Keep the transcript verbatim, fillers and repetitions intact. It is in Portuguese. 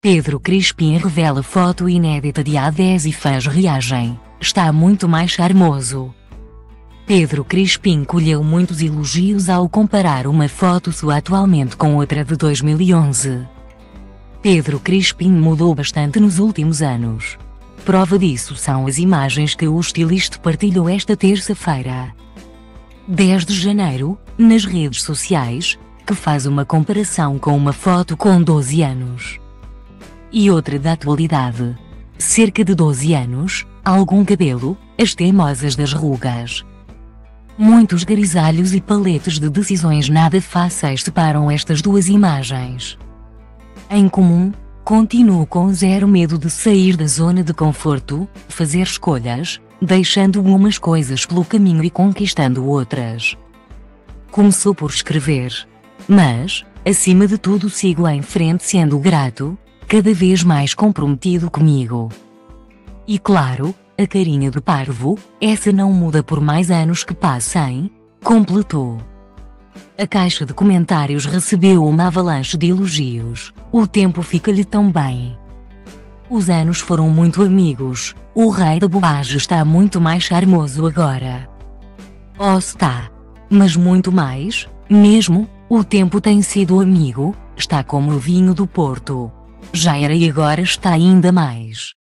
Pedro Crispim revela foto inédita de A dez e fãs reagem, está muito mais charmoso. Pedro Crispim colheu muitos elogios ao comparar uma foto sua atualmente com outra de dois mil e onze. Pedro Crispim mudou bastante nos últimos anos. Prova disso são as imagens que o estilista partilhou esta terça-feira, dez de janeiro, nas redes sociais, que faz uma comparação com uma foto com doze anos. E outra da atualidade. Cerca de doze anos, algum cabelo, as teimosas das rugas. Muitos grisalhos e paletes de decisões nada fáceis separam estas duas imagens. Em comum, continuo com zero medo de sair da zona de conforto, fazer escolhas, deixando umas coisas pelo caminho e conquistando outras. Começou por escrever. Mas, acima de tudo, sigo em frente sendo grato, cada vez mais comprometido comigo. E claro, a carinha de parvo, essa não muda por mais anos que passem, completou. A caixa de comentários recebeu uma avalanche de elogios. O tempo fica-lhe tão bem. Os anos foram muito amigos. O rei da bobagem está muito mais charmoso agora. Oh, está. Mas muito mais, mesmo, o tempo tem sido amigo, está como o vinho do Porto. Já era e agora está ainda mais.